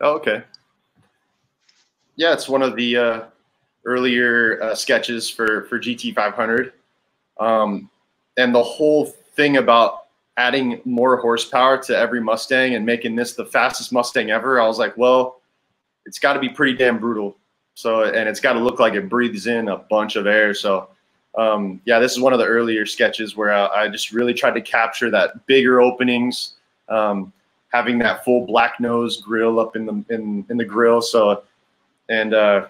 Oh, okay. Yeah, it's one of the earlier sketches for GT500. And the whole thing about adding more horsepower to every Mustang and making this the fastest Mustang ever, I was like, well, it's got to be pretty damn brutal. So, and it's got to look like it breathes in a bunch of air. So, yeah, this is one of the earlier sketches where I just really tried to capture that bigger openings, having that full black nose grill up in the grill. So, and yeah,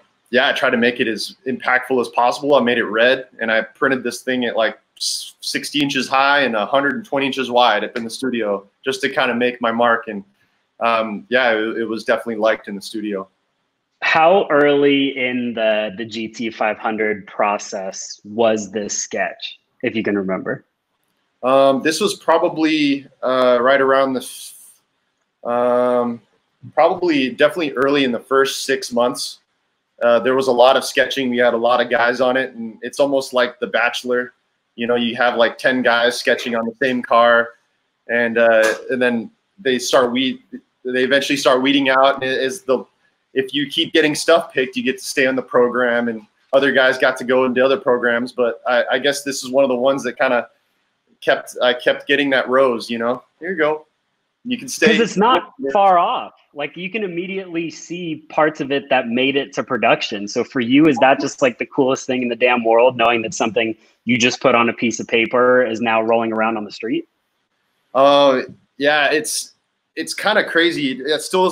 I tried to make it as impactful as possible. I made it red, and I printed this thing at like 60 inches high and 120 inches wide up in the studio, just to kind of make my mark. And yeah, it was definitely liked in the studio. How early in the GT500 process was this sketch, if you can remember? This was probably right around this, definitely early in the first 6 months. There was a lot of sketching. We had a lot of guys on it, and it's almost like The Bachelor. You know, you have like 10 guys sketching on the same car, and then they start eventually start weeding out. Is the if you keep getting stuff picked, you get to stay on the program, and other guys got to go into other programs. But I guess this is one of the ones that kind of I kept getting that rose. You know, here you go. You can stay. Because it's not far off. Like, you can immediately see parts of it that made it to production. So for you, is that just like the coolest thing in the damn world, knowing that something you just put on a piece of paper is now rolling around on the street? Oh, yeah, it's kind of crazy. It still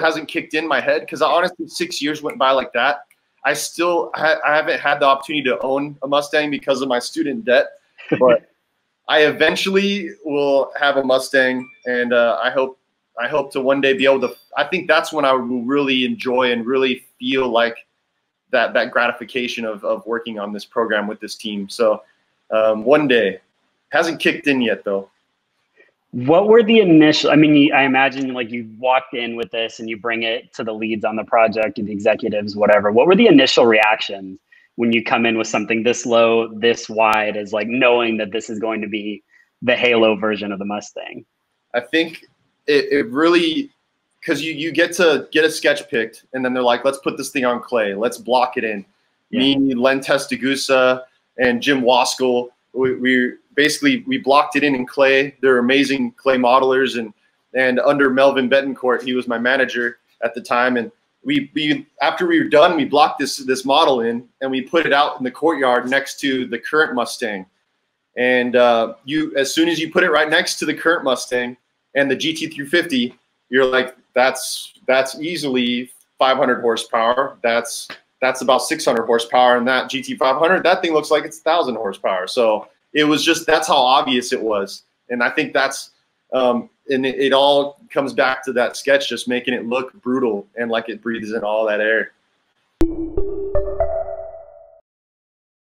hasn't kicked in my head, because honestly, 6 years went by like that. I haven't had the opportunity to own a Mustang because of my student debt, but I eventually will have a Mustang, and I hope to one day be able to. I think that's when I will really enjoy and really feel like that gratification of working on this program with this team. So one day. Hasn't kicked in yet, though. What were the initial, I mean, I imagine like you walked in with this and you bring it to the leads on the project and the executives, whatever. What were the initial reactions when you come in with something this low, this wide, as like knowing that this is going to be the halo version of the Mustang? I think it really, because you get to get a sketch picked, and then they're like, let's put this thing on clay. Let's block it in. Yeah. Me, Len Testagusa, and Jim Waskell, we blocked it in clay. They're amazing clay modelers. And under Melvin Betancourt, he was my manager at the time. And we after we were done, we blocked this model in, and we put it out in the courtyard next to the current Mustang. And as soon as you put it right next to the current Mustang, and the GT350, you're like, that's easily 500 horsepower. That's about 600 horsepower. And that GT500, that thing looks like it's 1,000 horsepower. So it was just, that's how obvious it was. And I think that's, and it all comes back to that sketch, just making it look brutal and like it breathes in all that air.